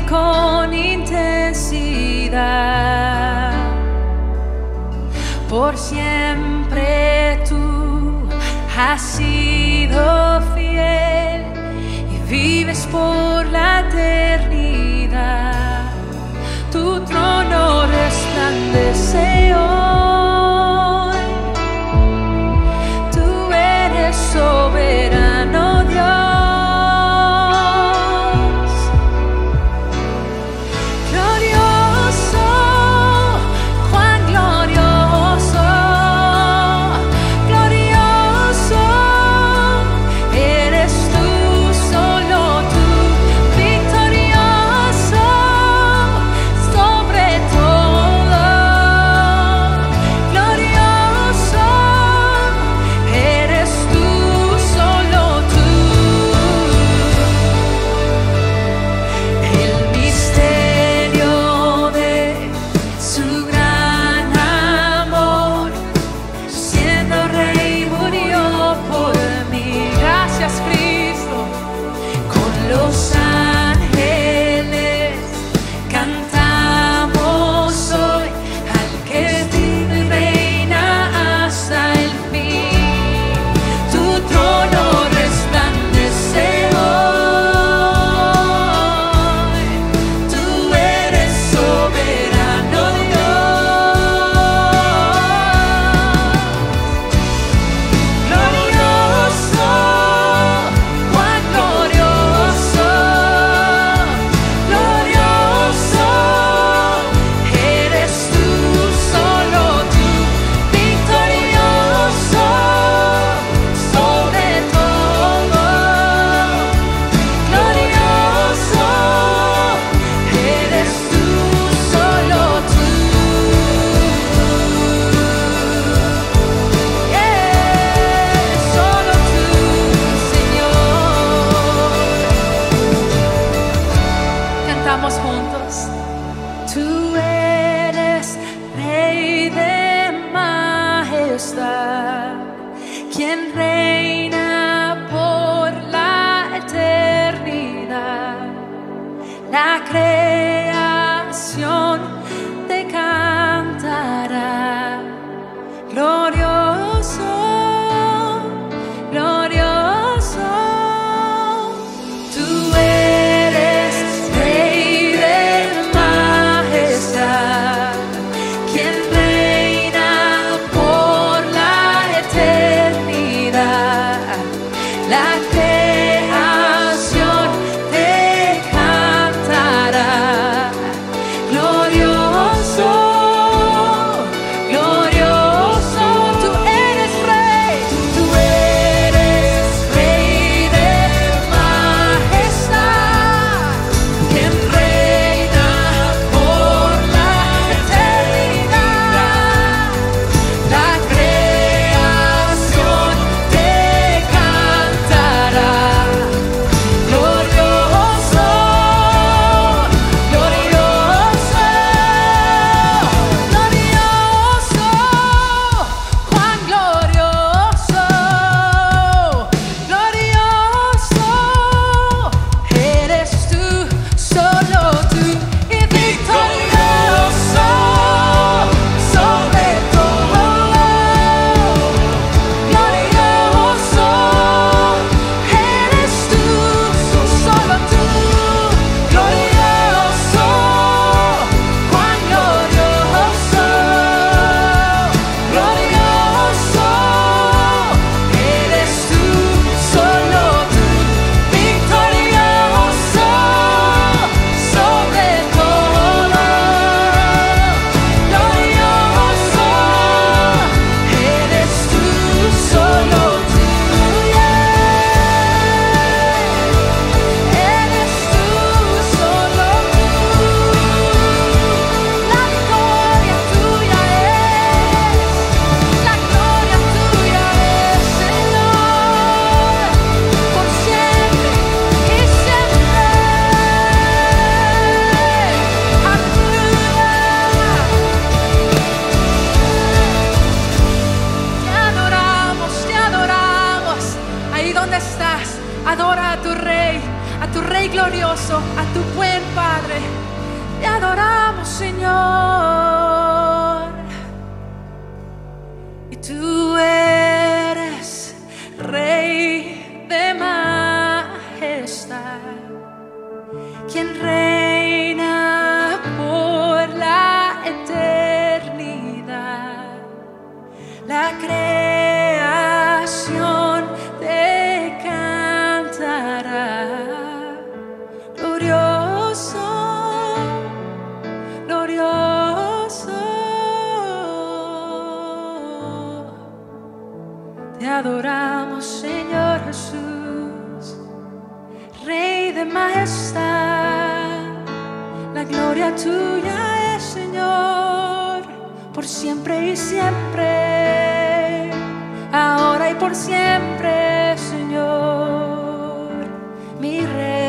vive con intensidad. Por siempre tú has sido fiel y vives por la eternidad. Tu trono resplandece hoy. Tú eres soberano, Dios. Glorioso, cuán glorioso, glorioso eres tú, solo tú, victorioso sobre todo. Glorioso eres tú, solo tú. El misterio de su gran amor, siendo Rey murió por mí. Gracias, Cristo. Con los ángeles cantamos hoy al que vive y reina hasta el fin. Tu trono resplandece hoy. Tú eres soberano, Dios. Glorioso, cuán glorioso, glorioso eres tú, solo tú, victorioso sobre todo. Glorioso eres tú, solo tú. Solo tú, Señor. Cantamos juntos. Tú eres Rey de majestad, quien reina por la eternidad. La creación te cantará. Glorioso, glorioso, tú eres Rey de majestad, quien reina por la eternidad. La creación te cantará. Glorioso. Rey glorioso, a tu buen Padre, te adoramos, Señor. Y tú eres Rey de majestad, quien reina por la eternidad. La creación te cantará. Glorioso, glorioso, te adoramos, Señor Jesús, Rey de majestad. La gloria tuya es, Señor, por siempre y siempre, ahora y por siempre, Señor, mi Rey.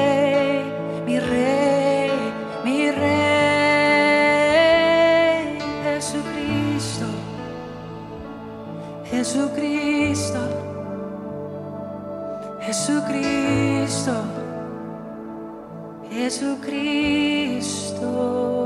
Mi Rey, mi Rey, Jesucristo, Jesucristo, Jesucristo, Jesucristo.